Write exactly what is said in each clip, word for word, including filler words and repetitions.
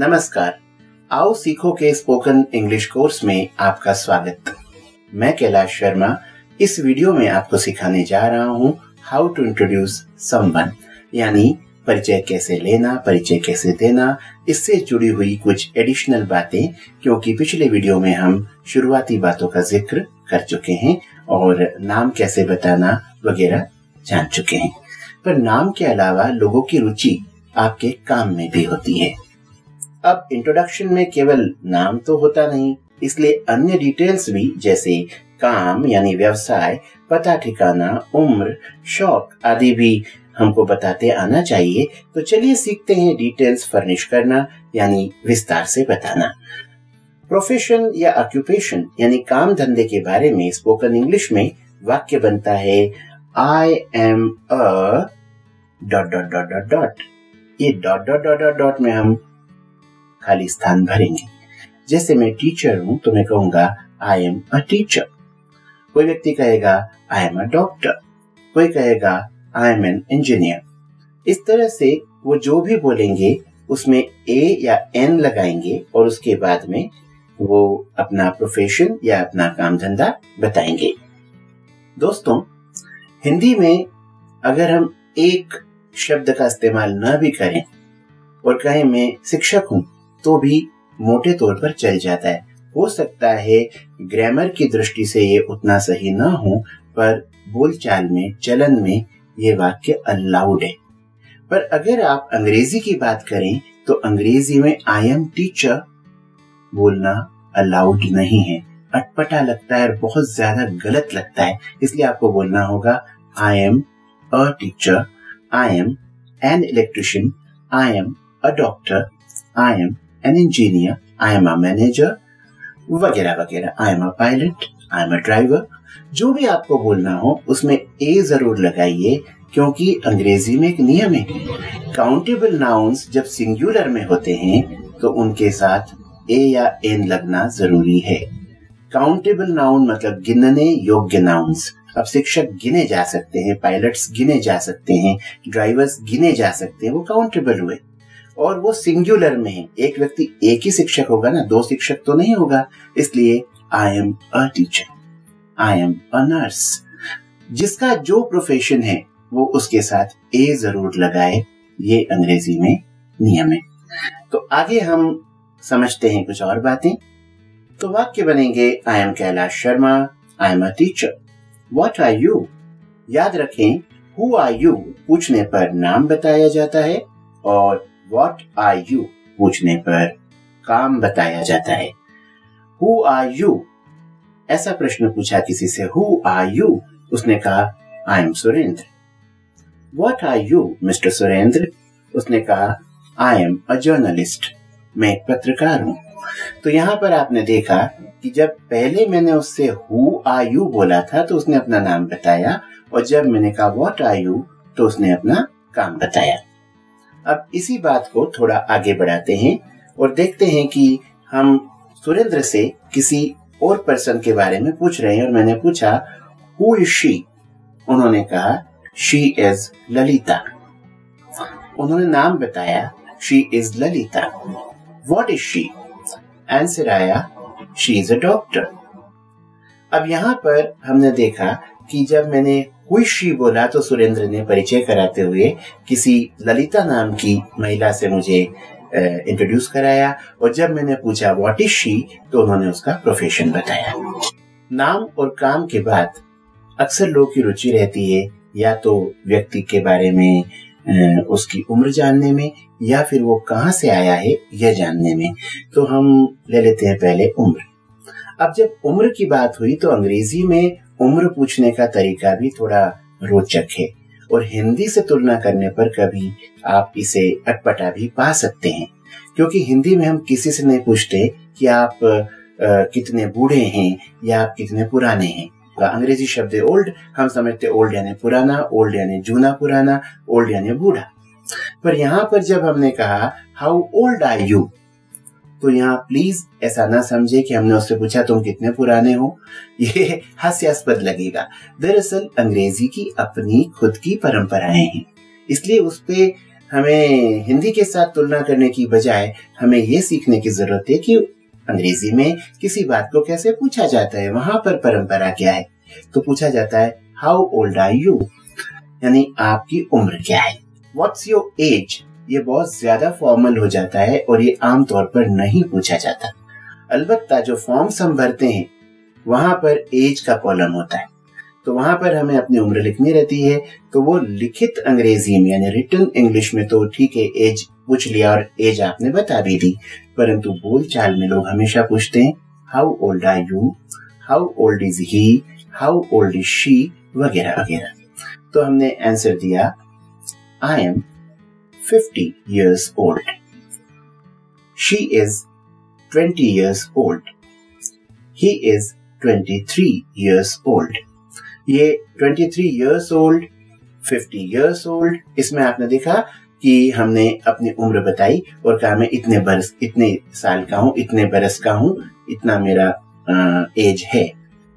नमस्कार, आओ सीखो के स्पोकन इंग्लिश कोर्स में आपका स्वागत। मैं कैलाश शर्मा इस वीडियो में आपको सिखाने जा रहा हूँ हाउ टू इंट्रोड्यूस समवन, यानी परिचय कैसे लेना, परिचय कैसे देना, इससे जुड़ी हुई कुछ एडिशनल बातें, क्योंकि पिछले वीडियो में हम शुरुआती बातों का जिक्र कर चुके हैं और नाम कैसे बताना वगैरह जान चुके हैं। पर नाम के अलावा लोगों की रुचि आपके काम में भी होती है। अब इंट्रोडक्शन में केवल नाम तो होता नहीं, इसलिए अन्य डिटेल्स भी जैसे काम यानी व्यवसाय, पता ठिकाना, उम्र, शौक आदि भी हमको बताते आना चाहिए। तो चलिए सीखते हैं डिटेल्स फर्निश करना यानी विस्तार से बताना। प्रोफेशन या ऑक्यूपेशन यानी काम धंधे के बारे में स्पोकन इंग्लिश में वाक्य बनता है I am a dot dot dot dot dot. ये dot dot dot dot dot में हम खाली स्थान भरेंगे। जैसे मैं टीचर हूँ तो मैं कहूँगा आई एम अ टीचर। कोई व्यक्ति कहेगा आई एम अ डॉक्टर, कोई कहेगा आई एम एन इंजीनियर। इस तरह से वो जो भी बोलेंगे उसमें ए या एन लगाएंगे और उसके बाद में वो अपना प्रोफेशन या अपना काम धंधा बताएंगे। दोस्तों, हिंदी में अगर हम एक शब्द का इस्तेमाल ना भी करें और कहें मैं शिक्षक हूँ तो भी मोटे तौर पर चल जाता है। हो सकता है ग्रामर की दृष्टि से ये उतना सही ना हो, पर बोलचाल में, चलन में ये वाक्य अलाउड है। पर अगर आप अंग्रेजी की बात करें तो अंग्रेजी में आई एम टीचर बोलना अलाउड नहीं है। अटपटा लगता है और बहुत ज्यादा गलत लगता है। इसलिए आपको बोलना होगा I am a teacher, I am an electrician, I am a doctor, I am an engineer, I am a manager वगैरह वगैरह, I am a pilot, I am a driver. जो भी आपको बोलना हो उसमें ए जरूर लगाइए, क्योंकि अंग्रेजी में एक नियम है काउंटेबल नाउन्स जब सिंगुलर में होते हैं तो उनके साथ ए या एन लगना जरूरी है। काउंटेबल नाउन मतलब गिनने योग्य नाउन्स। अब शिक्षक गिने जा सकते हैं, पायलट्स गिने जा सकते हैं, ड्राइवर्स गिने जा सकते हैं, वो काउंटेबल हुए और वो सिंगुलर में है। एक व्यक्ति एक ही शिक्षक होगा ना, दो शिक्षक तो नहीं होगा। इसलिए I am a teacher, I am a nurse. जिसका जो प्रोफेशन है वो उसके साथ ए जरूर लगाए, ये अंग्रेजी में नियम है। तो आगे हम समझते हैं कुछ और बातें। तो वाक्य बनेंगे I am Kailash Sharma, I am a teacher. What are you? याद रखें हु आर यू पूछने पर नाम बताया जाता है और व्हाट आर यू पूछने पर काम बताया जाता है। हु आर यू, ऐसा प्रश्न पूछा किसी से हु आर यू, उसने कहा I am Surendra. What are you mister Surendra, उसने कहा आई एम अ जर्नलिस्ट, मैं एक पत्रकार हूँ। तो यहाँ पर आपने देखा कि जब पहले मैंने उससे हु आर यू बोला था तो उसने अपना नाम बताया, और जब मैंने कहा व्हाट आर यू तो उसने अपना काम बताया। अब इसी बात को थोड़ा आगे बढ़ाते हैं और देखते हैं कि हम सुरेंद्र से किसी और पर्सन के बारे में पूछ रहे हैं और मैंने पूछा हु इज शी, उन्होंने कहा शी इज ललिता। उन्होंने नाम बताया she is Lalita. What is she? Answer आया शी इज अ डॉक्टर। अब यहाँ पर हमने देखा कि जब मैंने हु इज शी बोला तो सुरेंद्र ने परिचय कराते हुए किसी ललिता नाम की महिला से मुझे इंट्रोड्यूस कराया, और जब मैंने पूछा व्हाट इज शी तो उन्होंने उसका प्रोफेशन बताया। नाम और काम के बाद अक्सर लोगों की रुचि रहती है या तो व्यक्ति के बारे में, उसकी उम्र जानने में, या फिर वो कहाँ से आया है यह जानने में। तो हम ले लेते हैं पहले उम्र। अब जब उम्र की बात हुई तो अंग्रेजी में उम्र पूछने का तरीका भी थोड़ा रोचक है और हिंदी से तुलना करने पर कभी आप इसे अटपटा भी पा सकते हैं, क्योंकि हिंदी में हम किसी से नहीं पूछते कि आप आ, कितने बूढ़े हैं या आप कितने पुराने हैं। अंग्रेजी शब्द है ओल्ड, हम समझते ओल्ड यानी पुराना, ओल्ड यानी जूना पुराना, ओल्ड यानी बूढ़ा। पर यहाँ पर जब हमने कहा हाउ ओल्ड आर यू, तो यहाँ प्लीज ऐसा ना समझे कि हमने उससे पूछा तुम कितने पुराने हो, ये हास्यास्पद लगेगा। दरअसल अंग्रेजी की अपनी खुद की परंपराएं हैं, इसलिए उस पे हमें हिंदी के साथ तुलना करने की बजाय हमें ये सीखने की जरूरत है कि अंग्रेजी में किसी बात को कैसे पूछा जाता है, वहाँ पर परंपरा क्या है। तो पूछा जाता है हाउ ओल्ड आर यू, यानी आपकी उम्र क्या है। व्हाट्स योर एज, ये बहुत ज्यादा फॉर्मल हो जाता है और ये आमतौर पर नहीं पूछा जाता। अलबत्ता जो फॉर्म्स हम भरते हैं वहाँ पर एज का कॉलम होता है, तो वहाँ पर हमें अपनी उम्र लिखनी रहती है। तो वो लिखित अंग्रेजी में यानी रिटन इंग्लिश में तो ठीक है, एज पूछ लिया और एज आपने बता भी दी, परंतु बोलचाल में लोग हमेशा पूछते हैं how old are you, how old is he, how old is she वगैरह वगैरह। तो हमने आंसर दिया I am fifty years old, she is twenty years old, he is twenty three years old. ये twenty three years old, fifty years old, इसमें आपने देखा कि हमने अपनी उम्र बताई और कहा मैं इतने बरस इतने साल का हूँ, इतने बरस का हूँ, इतना मेरा आ, एज है।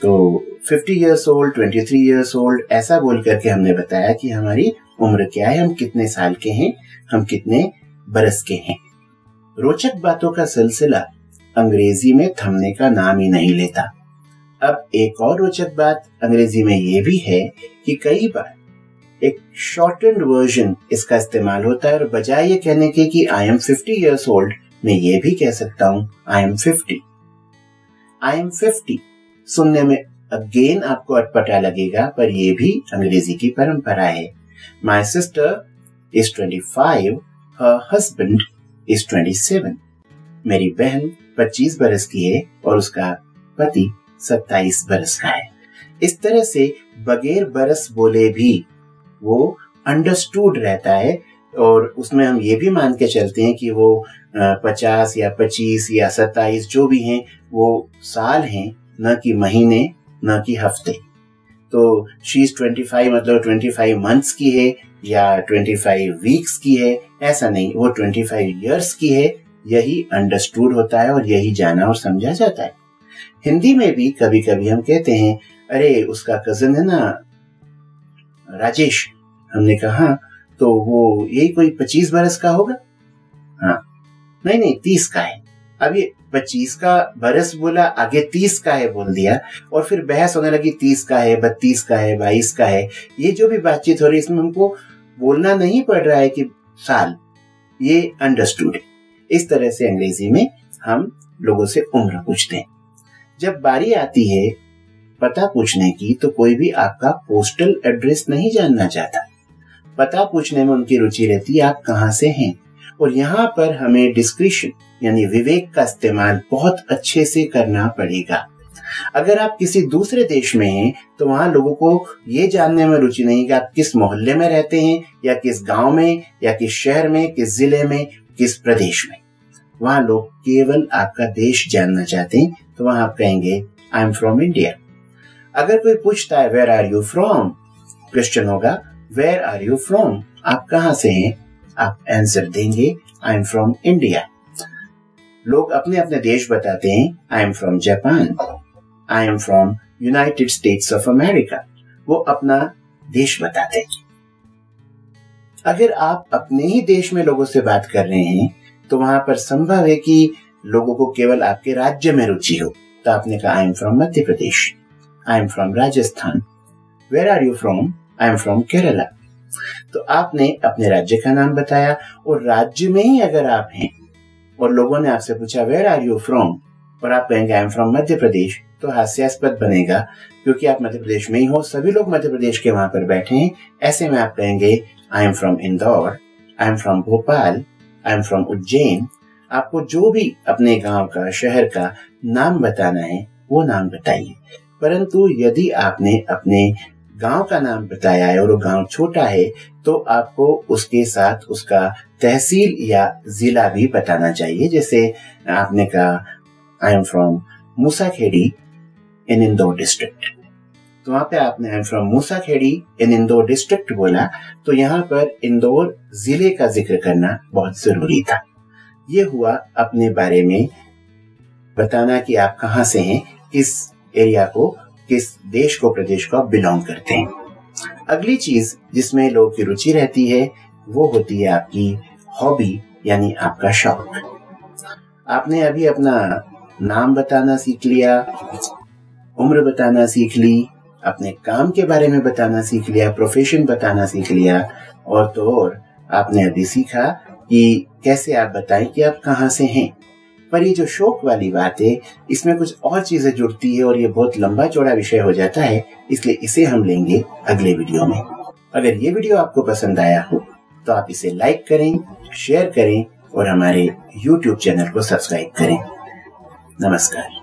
तो fifty years old, twenty three years old ऐसा बोल करके हमने बताया कि हमारी उम्र क्या है, हम कितने साल के हैं, हम कितने बरस के हैं। रोचक बातों का सिलसिला अंग्रेजी में थमने का नाम ही नहीं लेता। अब एक और रोचक बात अंग्रेजी में ये भी है कि कई बार एक शॉर्टेंड वर्जन इसका इस्तेमाल होता है और बजाय ये कहने के कि I am fifty years old, मैं ये भी कह सकता हूँ I am fifty. I am fifty सुनने में अगेन आपको अटपटा लगेगा, पर यह भी अंग्रेजी की परंपरा है। My sister is twenty five, her husband is twenty seven. मेरी बहन पच्चीस बरस की है और उसका पति सत्ताईस बरस का है। इस तरह से बगैर बरस बोले भी वो अंडरस्टूड रहता है और उसमें हम ये भी मान के चलते हैं कि वो पचास या पच्चीस या सत्ताईस जो भी हैं वो साल हैं, न कि महीने, न कि हफ्ते। तो शी इज ट्वेंटी फाइव मतलब ट्वेंटी फाइव मंथ्स की है या ट्वेंटी फाइव वीक्स की है, ऐसा नहीं, वो ट्वेंटी फाइव इयर्स की है। यही अंडरस्टूड होता है और यही जाना और समझा जाता है। हिंदी में भी कभी कभी हम कहते हैं अरे उसका कजन है ना राजेश, हमने कहा तो वो यही कोई पच्चीस बरस का होगा, हाँ नहीं नहीं तीस का है। अब ये पच्चीस का बरस बोला, आगे तीस का है बोल दिया और फिर बहस होने लगी, तीस का है, बत्तीस का है, बाईस का है। ये जो भी बातचीत हो रही है इसमें हमको बोलना नहीं पड़ रहा है कि साल, ये अंडरस्टूड है। इस तरह से अंग्रेजी में हम लोगों से उम्र पूछते हैं। जब बारी आती है पता पूछने की तो कोई भी आपका पोस्टल एड्रेस नहीं जानना चाहता। पता पूछने में उनकी रुचि रहती है आप कहाँ से हैं, और यहाँ पर हमें डिस्क्रिशन यानी विवेक का इस्तेमाल बहुत अच्छे से करना पड़ेगा। अगर आप किसी दूसरे देश में हैं तो वहाँ लोगों को ये जानने में रुचि नहीं कि आप किस मोहल्ले में रहते हैं या किस गांव में या किस शहर में, किस जिले में, किस प्रदेश में। वहाँ लोग केवल आपका देश जानना चाहते हैं, तो वहाँ आप कहेंगे आई एम फ्रॉम इंडिया। अगर कोई पूछता है where are you from, question होगा वेयर आर यू फ्रॉम, आप कहाँ से हैं, आप आंसर देंगे आई एम फ्रॉम इंडिया। लोग अपने अपने देश बताते हैं I am from Japan, I am from United States of America, वो अपना देश बताते हैं। अगर आप अपने ही देश में लोगों से बात कर रहे हैं तो वहां पर संभव है कि लोगों को केवल आपके राज्य में रुचि हो, तो आपने कहा I am from Madhya Pradesh, I am from Rajasthan, where are you from, I am from Kerala. तो आपने अपने राज्य का नाम बताया और राज्य में ही अगर आप हैं और लोगों ने आपसे पूछा वेयर आर यू फ्रॉम और आप कहेंगे आई एम फ्रॉम मध्य प्रदेश, तो हास्यास्पद बनेगा क्योंकि आप मध्य प्रदेश में ही हो, सभी लोग मध्य प्रदेश के वहां पर बैठे हैं। ऐसे में आप कहेंगे I am from Indore, I am from Bhopal, I am from Ujjain. आपको जो भी अपने गांव का, शहर का नाम बताना है वो नाम बताइए। परंतु यदि आपने अपने गांव का नाम बताया है और वो गांव छोटा है तो आपको उसके साथ उसका तहसील या जिला भी बताना चाहिए। जैसे आपने कहा I am from Musakhedi in Indore district, तो वहां पे आपने I am from Musakhedi in Indore district बोला, तो यहाँ पर इंदौर जिले का जिक्र करना बहुत जरूरी था। ये हुआ अपने बारे में बताना कि आप कहाँ से हैं, किस एरिया को, किस देश को, प्रदेश को बिलोंग करते हैं। अगली चीज जिसमें लोगों की रुचि रहती है वो होती है आपकी हॉबी यानी आपका शौक। आपने अभी अपना नाम बताना सीख लिया, उम्र बताना सीख ली, अपने काम के बारे में बताना सीख लिया, प्रोफेशन बताना सीख लिया, और तो और आपने अभी सीखा कि कैसे आप बताएं कि आप कहाँ से हैं। पर ये जो शौक वाली बात है, इसमें कुछ और चीजें जुड़ती है और ये बहुत लंबा चौड़ा विषय हो जाता है, इसलिए इसे हम लेंगे अगले वीडियो में। अगर ये वीडियो आपको पसंद आया हो तो आप इसे लाइक करें, शेयर करें और हमारे यूट्यूब चैनल को सब्सक्राइब करें। नमस्कार।